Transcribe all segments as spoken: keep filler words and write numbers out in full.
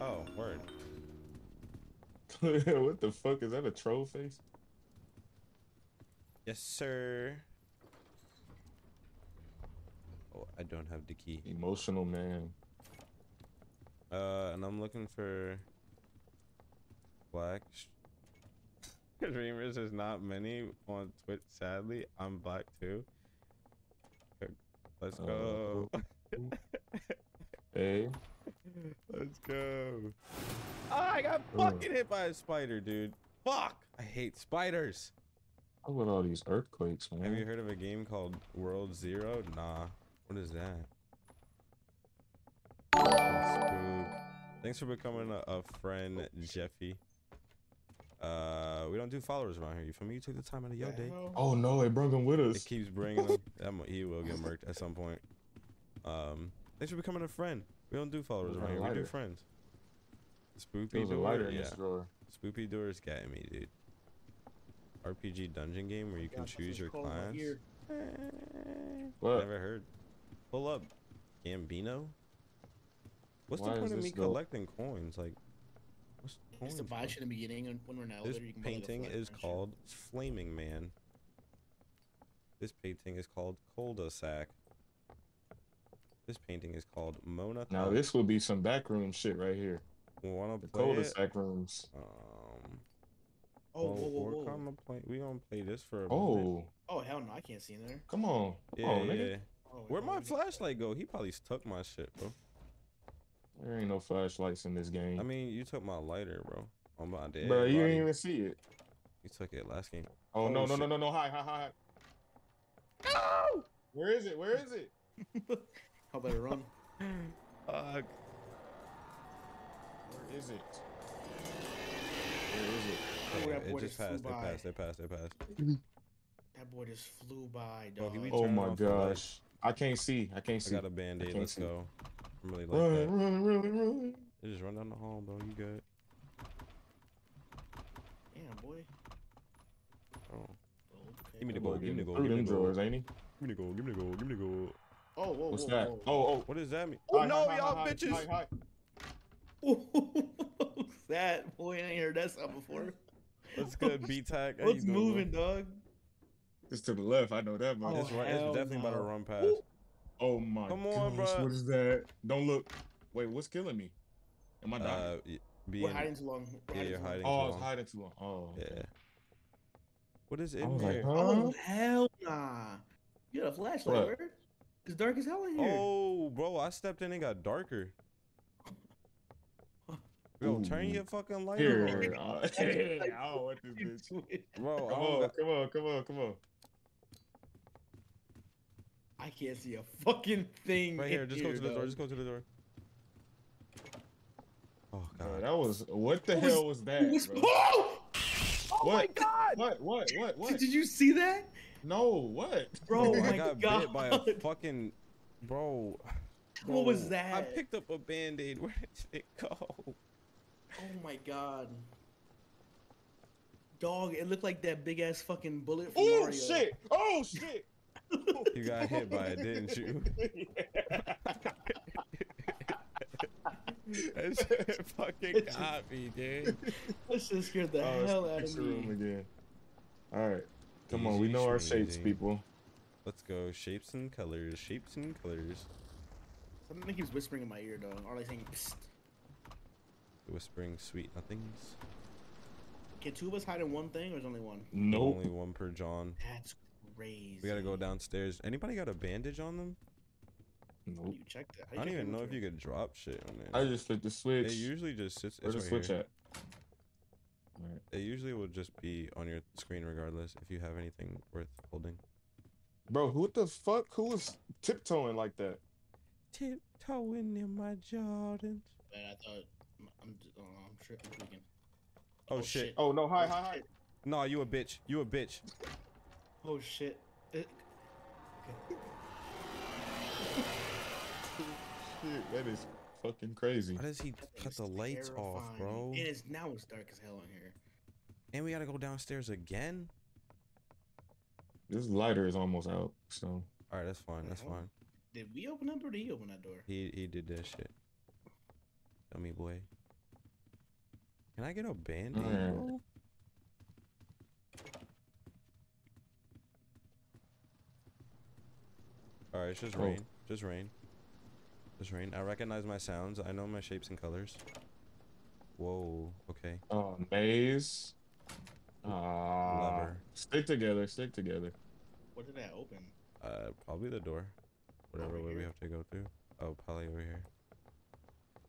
Oh, word. What the fuck? Is that a troll face? Yes, sir. Oh, I don't have the key. Emotional man. Uh, and I'm looking for black streamers. There's not many on Twitch, sadly. I'm black too. Let's go. Uh, hey. Let's go. Oh, I got fucking hit by a spider, dude. Fuck. I hate spiders. How about all these earthquakes, man? Have you heard of a game called World Zero? Nah. What is that? Thanks for becoming a, a friend, Jeffy. Uh, we don't do followers around here. You feel me? You took the time out of your day. Oh no, it brought him with us. It keeps bringing him. I'm, he will get murked at some point. Um, thanks for becoming a friend. We don't do followers around here. Lighter. We do friends. Spoopy Doors, yeah. Spoopy Doors got me, dude. R P G dungeon game where you can God, choose your class. What? Never heard. Pull up, Gambino. What's Why the point of me collecting coins? Like, what's the point? It's the vibe in the beginning, and when we're in an elevator, you can painting go is called Flaming Man. This painting is called Cul-de-sac. This painting is called Mona. Now this will be some backroom shit right here. Wanna the play cul-de-sac rooms. Um. Oh, whoa, whoa, whoa. Gonna play, we gonna play this for a oh. Moment. Oh, hell no, I can't see in there. Come on. Come yeah, on, nigga. Yeah. Oh, where'd my flashlight go? He probably took my shit, bro. There ain't no flashlights in this game. I mean, you took my lighter, bro. On my dead. Bro, you didn't even see it. You took it last game. Oh, oh no, no, no, no, no. Hi, hi, hi. No! Where is it? Where is it? How about I run? Fuck. Where is it? Where is it? Oh, yeah, it just passed. It passed. It passed. It passed. That boy just flew by, dog. Oh, oh my gosh. I can't see. I can't see. I got a band-aid. Let's see. Go. I'm really like run, that. Run, run, run. You just run down the hall, bro. You good. Damn, boy. Oh. Okay. Give me the gold. Give me the gold. Give me the gold. Give me the gold. Give me the gold. Give me the gold. Oh, whoa, what's whoa, that? Whoa, whoa. Oh, oh. What does that mean? Oh, hi, no, y'all bitches. Hi, hi. What's that? Boy, I ain't heard that sound before. What's good, B-Tac? What's moving, dog? It's to the left. I know that, man. Oh, it's right. It's definitely no. About to run past. Ooh. Oh my Come on, gosh, bro. What is that? Don't look. Wait, what's killing me? Am I dying? Uh, We're hiding too long. We're yeah, hiding you're too hiding long. Too oh, long. I was hiding too long. Oh. Yeah. What is it in here? Like, huh? Oh, hell nah. You got a flashlight, where? It's dark as hell in here. Oh, bro, I stepped in and got darker. Bro, ooh. Turn your fucking light here, on. Here. Oh, hey, I don't want this bitch. Bro, come on, got... come on, come on, come on. I can't see a fucking thing. Right here, just here, go to though. the door. Just go to the door. Oh god, bro, that was what the what hell was, was that? Was, bro? Oh! Oh what? My god! What? What? What? What? Did you see that? No. What? Bro, oh, my I got god. bit by a fucking bro. Bro. What was that? I picked up a band-aid. Where did it go? Oh my god. Dog, it looked like that big ass fucking bullet from Mario. Oh shit! Oh shit! You got hit by it, didn't you? That shit fucking got me, dude. That shit scared the oh, hell out of me. Again. All right, come easy on, we know trading. Our shapes, people. Let's go, shapes and colors, shapes and colors. Something keeps whispering in my ear, though. Or like saying, psst. Whispering sweet nothings. Can two of us hide in one thing, or is only one? No, nope. Only one per John. That's crazy. We gotta go downstairs. Anybody got a bandage on them? Nope. You checked it. I don't even know if you could drop shit on it. I just flipped the switch. It usually just sits. Where's the switch at? Right. It usually will just be on your screen regardless if you have anything worth holding. Bro, who the fuck? Who was tiptoeing like that? Tiptoeing in my Jordans. Man, I thought I'm uh, I'm tripping. I'm oh, oh shit. shit! Oh no! Hi, hi, hi! No, you a bitch! You a bitch! Oh shit! It... Okay. Shit, that is fucking crazy. Why does he cut the lights off, bro? It is now. It's dark as hell in here. And we gotta go downstairs again. This lighter is almost out. So. All right, that's fine. That's fine. Did we open up or did he open that door? He he did that shit. Dummy boy. Can I get a band-aid? Mm. Alright, it's just oh. rain. Just rain. Just rain. I recognize my sounds. I know my shapes and colors. Whoa. Okay. Oh, maze. Uh, Lover. Stick together. Stick together. What did I open? Uh, probably the door. Whatever way we have to go through. Oh, probably over here.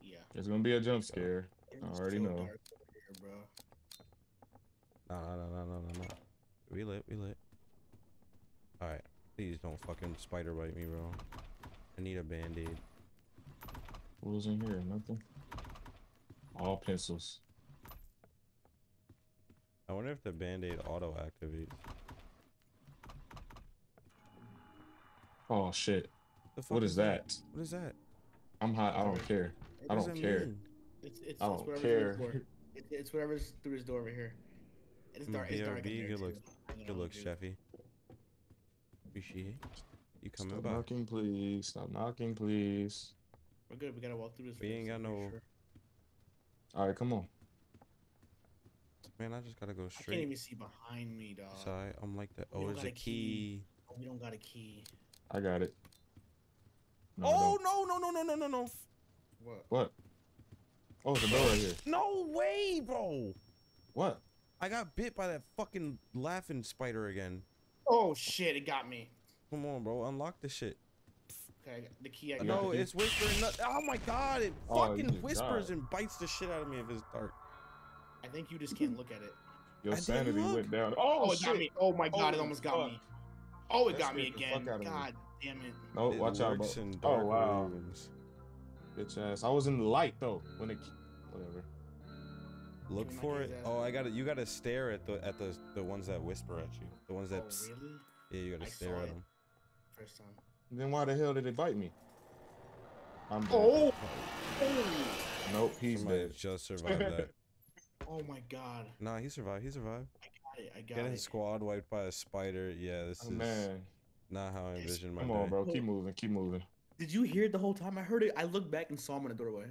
Yeah. There's gonna be a jump scare. It's I already know. Dark over here, bro. No, no, no, no, no, no. We lit. We lit. All right. Please don't fucking spider bite me, bro. I need a band-aid. What was in here? Nothing. All pencils. I wonder if the band-aid auto activates. Oh shit. What is that? that? What is that? I'm hot. I don't care. I don't care. It's, it's, I don't it's care. It's, it's whatever's through his door over here. It's dark. It's dark. Good looks. Good looks, Sheffy. Appreciate it. You coming back? Stop knocking, please. Stop knocking, please. We're good. We gotta walk through this. We ain't got no. Sure. All right, come on. Man, I just gotta go straight. I can't even see behind me, dog. Sorry, I'm like that. Oh, there's a key. Oh, we don't got a key. I got it. No, oh no no no no no no no! What? What? Oh, there's a door right here. No way, bro. What? I got bit by that fucking laughing spider again. Oh shit! It got me. Come on, bro. Unlock this shit. Okay, the key. I got no, it's whispering. Nothing. Oh my god! It oh, fucking whispers died. and bites the shit out of me if it's dark. I think you just can't look at it. Your I sanity went down. Oh, oh shit! It got me. Oh my god! Oh, it almost fuck. got me. Oh, it that got me again. God. Me. Damn it. Oh, it watch out, bro. Oh, wow. Rooms. Bitch ass. I was in the light, though, when it... Whatever. Look for it. Oh, I got it. You got to stare at the at the, the ones that whisper at you. The ones that... Oh, really? Yeah, you got to stare at them. First time. Then why the hell did it bite me? I'm dead. Oh! oh. Nope, he's dead. Just survived that. Oh, my God. Nah, he survived. He survived. I got it. I got it. Getting his squad wiped by a spider. Yeah, this is... Oh, man. Not how I envisioned my Come on, day. bro. Keep moving. Keep moving. Did you hear it the whole time? I heard it. I looked back and saw him in the doorway.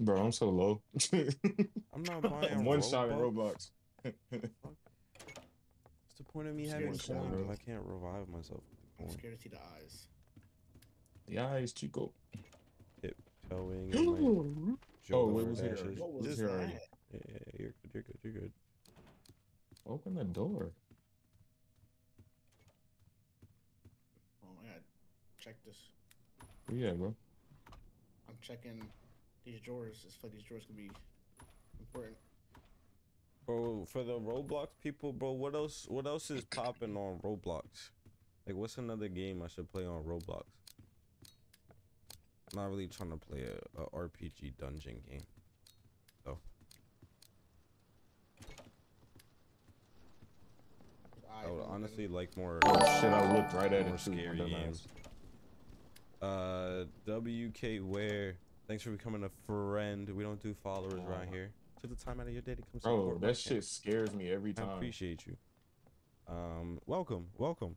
Bro, I'm so low. I'm not buying I'm one Roblox. shot in Roblox. What's the point of me I'm having coins if I can't revive myself? I'm scared to see the eyes. The eyes, Chico. Hip towing. And oh, what was here? What was here? Yeah, yeah, you're good. You're good. You're good. Open the door. Check this. Where you at, bro? I'm checking these drawers. It's like these drawers can be important. Bro, for the Roblox people, bro, what else? What else is popping on Roblox? Like, what's another game I should play on Roblox? I'm not really trying to play a, a R P G dungeon game. So. I, I would honestly like more. Oh shit! I looked right at it. Scary games. Uh, W K Ware, thanks for becoming a friend. We don't do followers oh. around here. Took the time out of your day to come. Bro, that shit camp. scares me every time. I appreciate you. Um, welcome, welcome.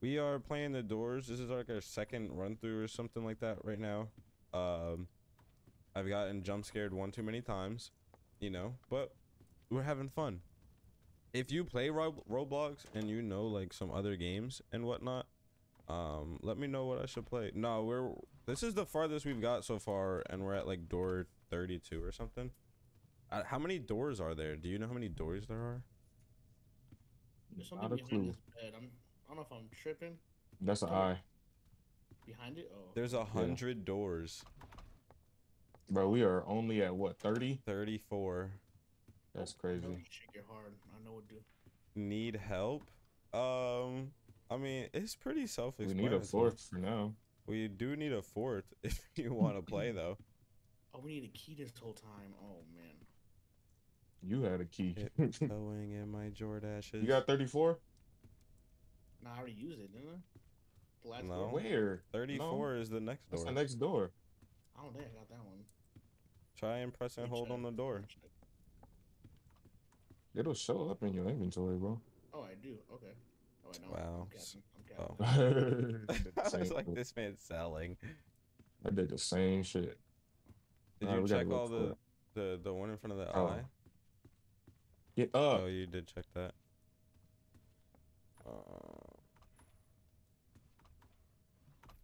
We are playing the Doors. This is like our second run through or something like that right now. Um, I've gotten jump scared one too many times, you know, but we're having fun. If you play Roblox and you know like some other games and whatnot, um let me know what I should play. No, we're this is the farthest we've got so far, and we're at like door thirty-two or something. Uh, how many doors are there? Do you know how many doors there are? There's something Not behind this bed. I'm, I don't know if I'm tripping. That's an eye behind it. Oh, there's a hundred yeah. doors, bro. We are only at what, thirty thirty-four? That's crazy. You should get hard. I know what to do. Need help? um I mean, it's pretty self-explanatory. We need a fourth for now. We do need a fourth if you want to play, though. Oh, we need a key this whole time. Oh, man. You had a key. Going in my Jordashes. You got thirty-four? No, I already used it, didn't I? The last no. Door. Where? thirty-four no. is the next door. That's the next door. I don't think I got that one. Try and press and hold on the door. It'll show up in your inventory, bro. Oh, I do. Okay. Oh, I know. Wow. I'm I'm oh. I was like, this man's selling. I did the same shit. Did all you right, check all the, the the one in front of the oh. eye? Get up. Oh, you did check that. Uh,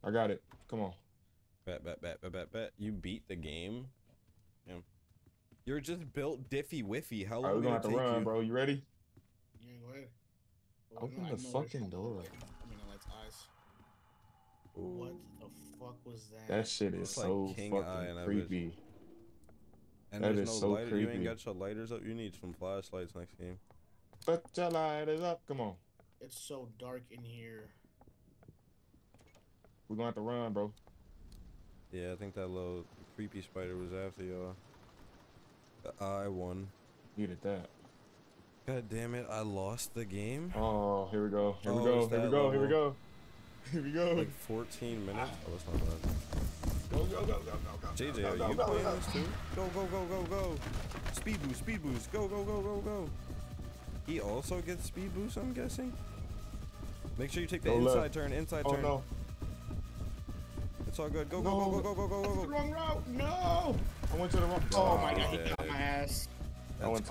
I got it. Come on. Bet, bet, bet, bet, bet, bet. You beat the game? Yeah. You're just built Diffy Wiffy. How long are we gonna have to run, you? bro? You ready? Yeah, go ahead. Well, Open the fucking door. I mean, I like eyes. Ooh. What the fuck was that? That shit is so like fucking creepy. And that there's is no so lighter. Creepy. You ain't got your lighters up. You need some flashlights next game. Put your lighters up. Come on. It's so dark in here. We're gonna have to run, bro. Yeah, I think that little creepy spider was after y'all. I won. You did that. God damn it! I lost the game. Oh, here we go. Here oh, we go. Here we go. Level. Here we go. Here we go. Like fourteen minutes. Oh, that's not bad. Go go go go go go. J J, are you playing this too? Go go go go go. Speed boost, speed boost. Go go go go go. He also gets speed boost, I'm guessing. Make sure you take the go inside left. turn. Inside oh, turn. Oh no. It's all good. Go go no. go go go go go go. Wrong route. No. I went to the wrong. Oh, oh my god, he got my ass. I went to the